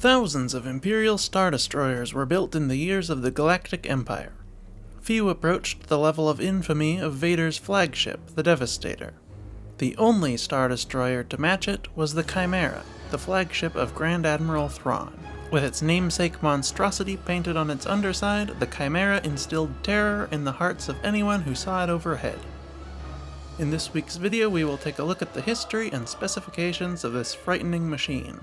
Thousands of Imperial Star Destroyers were built in the years of the Galactic Empire. Few approached the level of infamy of Vader's flagship, the Devastator. The only Star Destroyer to match it was the Chimaera, the flagship of Grand Admiral Thrawn. With its namesake monstrosity painted on its underside, the Chimaera instilled terror in the hearts of anyone who saw it overhead. In this week's video, we will take a look at the history and specifications of this frightening machine.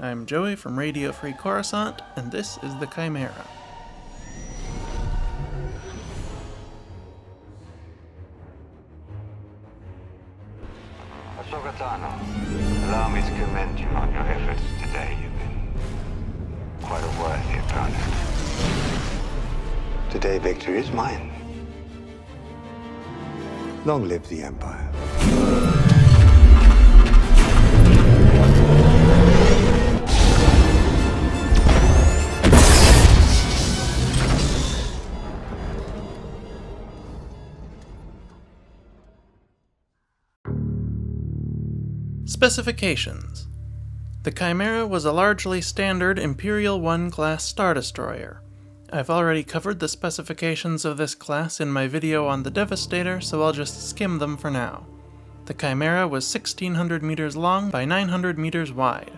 I'm Joey from Radio Free Coruscant, and this is the Chimaera. Ahsoka Tano, allow me to commend you on your efforts today. You've been quite a worthy opponent. Today, victory is mine. Long live the Empire. Specifications. The Chimaera was a largely standard Imperial 1 class Star Destroyer. I've already covered the specifications of this class in my video on the Devastator, so I'll just skim them for now. The Chimaera was 1,600 meters long by 900 meters wide.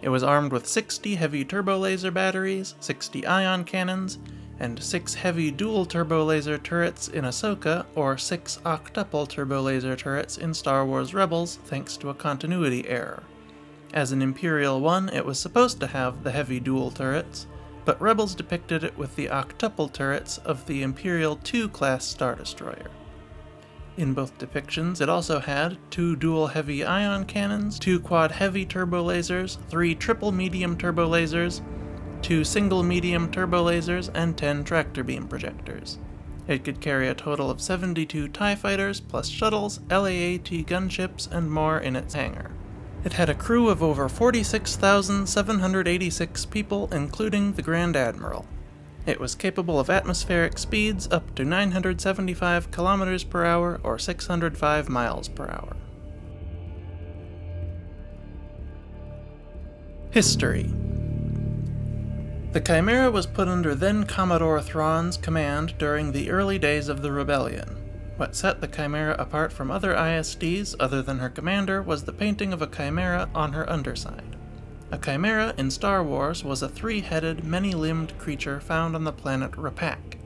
It was armed with 60 heavy turbolaser batteries, 60 ion cannons, and 6 heavy dual turbolaser turrets in Ahsoka, or 6 octuple turbolaser turrets in Star Wars Rebels, thanks to a continuity error. As an Imperial 1, it was supposed to have the heavy dual turrets, but Rebels depicted it with the octuple turrets of the Imperial 2 class Star Destroyer. In both depictions, it also had 2 dual heavy ion cannons, 2 quad heavy turbolasers, 3 triple medium turbolasers, 2 single medium turbolasers, and 10 tractor beam projectors. It could carry a total of 72 TIE fighters, plus shuttles, LAAT gunships, and more in its hangar. It had a crew of over 46,786 people, including the Grand Admiral. It was capable of atmospheric speeds up to 975 kilometers per hour, or 605 miles per hour. History. The Chimaera was put under then-Commodore Thrawn's command during the early days of the Rebellion. What set the Chimaera apart from other ISDs, other than her commander, was the painting of a Chimaera on her underside. A Chimaera in Star Wars was a 3-headed, many-limbed creature found on the planet Rapak.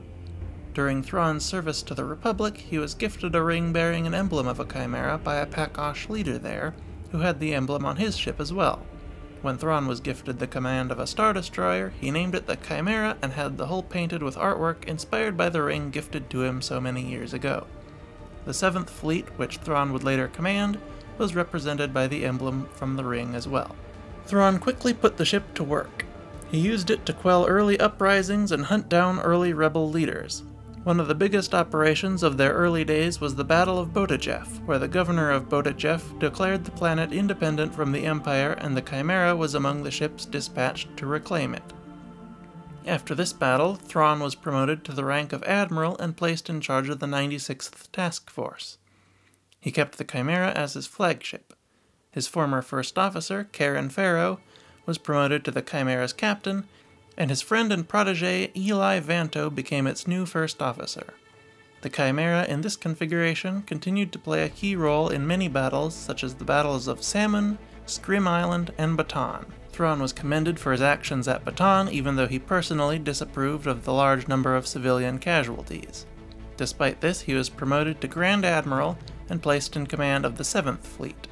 During Thrawn's service to the Republic, he was gifted a ring bearing an emblem of a Chimaera by a Pakosh leader there, who had the emblem on his ship as well. When Thrawn was gifted the command of a Star Destroyer, he named it the Chimaera and had the hull painted with artwork inspired by the ring gifted to him so many years ago. The 7th Fleet, which Thrawn would later command, was represented by the emblem from the ring as well. Thrawn quickly put the ship to work. He used it to quell early uprisings and hunt down early rebel leaders. One of the biggest operations of their early days was the Battle of Botejef, where the governor of Botejef declared the planet independent from the Empire, and the Chimaera was among the ships dispatched to reclaim it. After this battle, Thrawn was promoted to the rank of Admiral and placed in charge of the 96th Task Force. He kept the Chimaera as his flagship. His former first officer, Karyn Faro, was promoted to the Chimaera's captain, and his friend and protege, Eli Vanto, became its new first officer. The Chimaera in this configuration continued to play a key role in many battles, such as the battles of Salmon, Scrim Island, and Bataan. Thrawn was commended for his actions at Bataan, even though he personally disapproved of the large number of civilian casualties. Despite this, he was promoted to Grand Admiral and placed in command of the 7th Fleet.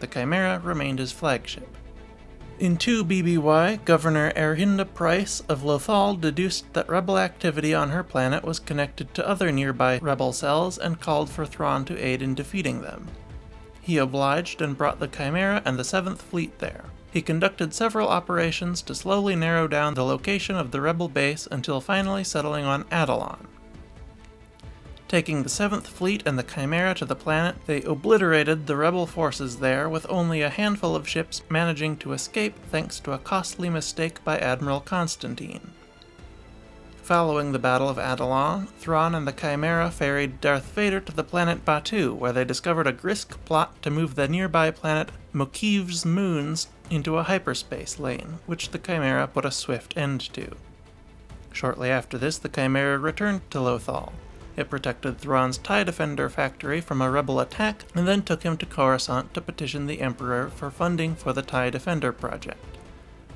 The Chimaera remained his flagship. In 2 BBY, Governor Arhinda Pryce of Lothal deduced that rebel activity on her planet was connected to other nearby rebel cells and called for Thrawn to aid in defeating them. He obliged and brought the Chimaera and the 7th Fleet there. He conducted several operations to slowly narrow down the location of the rebel base until finally settling on Adelon. Taking the 7th Fleet and the Chimaera to the planet, they obliterated the rebel forces there, with only a handful of ships managing to escape thanks to a costly mistake by Admiral Constantine. Following the Battle of Adelon, Thrawn and the Chimaera ferried Darth Vader to the planet Batuu, where they discovered a Grisk plot to move the nearby planet Mokiv's moons into a hyperspace lane, which the Chimaera put a swift end to. Shortly after this, the Chimaera returned to Lothal. It protected Thrawn's TIE Defender factory from a rebel attack, and then took him to Coruscant to petition the Emperor for funding for the TIE Defender project.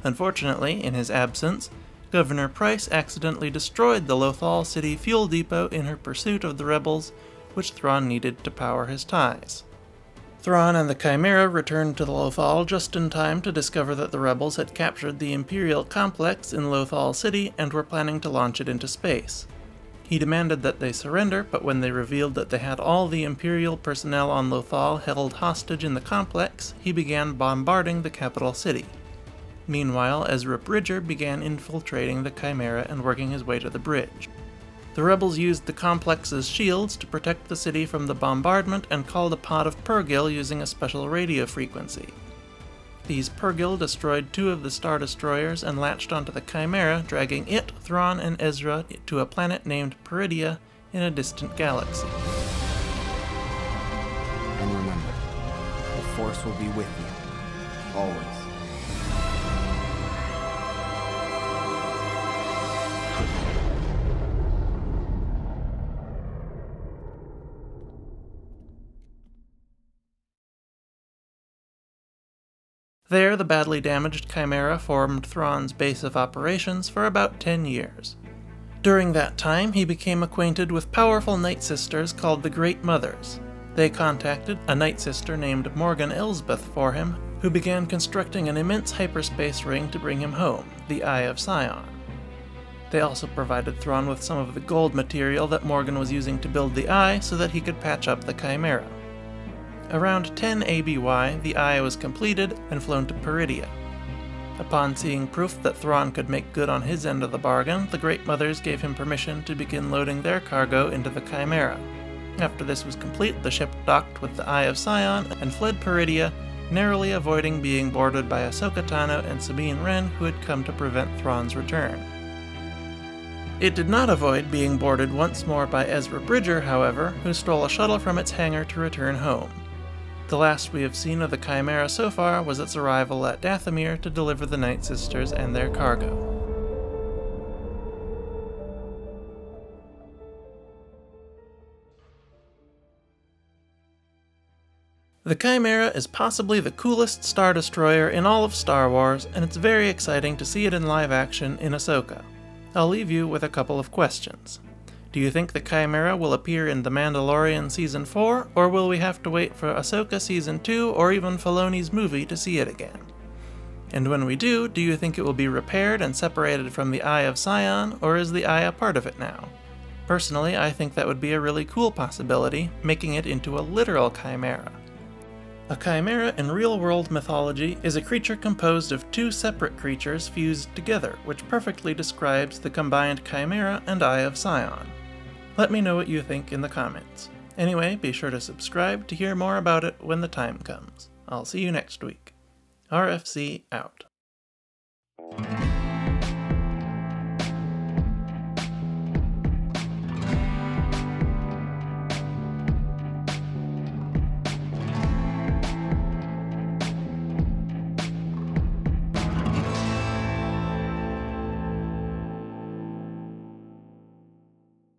Unfortunately, in his absence, Governor Pryce accidentally destroyed the Lothal City fuel depot in her pursuit of the rebels, which Thrawn needed to power his TIEs. Thrawn and the Chimaera returned to Lothal just in time to discover that the rebels had captured the Imperial complex in Lothal City and were planning to launch it into space. He demanded that they surrender, but when they revealed that they had all the Imperial personnel on Lothal held hostage in the complex, he began bombarding the capital city. Meanwhile, Ezra Bridger began infiltrating the Chimaera and working his way to the bridge. The rebels used the complex's shields to protect the city from the bombardment and called a pod of Purrgil using a special radio frequency. These Purrgil destroyed two of the Star Destroyers and latched onto the Chimaera, dragging it, Thrawn, and Ezra to a planet named Peridea in a distant galaxy. And remember, the Force will be with you, always. There, the badly damaged Chimaera formed Thrawn's base of operations for about 10 years. During that time, he became acquainted with powerful Nightsisters called the Great Mothers. They contacted a Nightsister named Morgan Elsbeth for him, who began constructing an immense hyperspace ring to bring him home, the Eye of Sion. They also provided Thrawn with some of the gold material that Morgan was using to build the Eye so that he could patch up the Chimaera. Around 10 ABY, the Eye was completed and flown to Peridea. Upon seeing proof that Thrawn could make good on his end of the bargain, the Great Mothers gave him permission to begin loading their cargo into the Chimaera. After this was complete, the ship docked with the Eye of Sion and fled Peridea, narrowly avoiding being boarded by Ahsoka Tano and Sabine Wren, who had come to prevent Thrawn's return. It did not avoid being boarded once more by Ezra Bridger, however, who stole a shuttle from its hangar to return home. The last we have seen of the Chimaera so far was its arrival at Dathomir to deliver the Nightsisters and their cargo. The Chimaera is possibly the coolest Star Destroyer in all of Star Wars, and it's very exciting to see it in live action in Ahsoka. I'll leave you with a couple of questions. Do you think the Chimaera will appear in The Mandalorian Season 4, or will we have to wait for Ahsoka Season 2 or even Filoni's movie to see it again? And when we do you think it will be repaired and separated from the Eye of Sion, or is the Eye a part of it now? Personally, I think that would be a really cool possibility, making it into a literal Chimaera. A Chimaera in real-world mythology is a creature composed of two separate creatures fused together, which perfectly describes the combined Chimaera and Eye of Sion. Let me know what you think in the comments. Anyway, be sure to subscribe to hear more about it when the time comes. I'll see you next week. RFC out.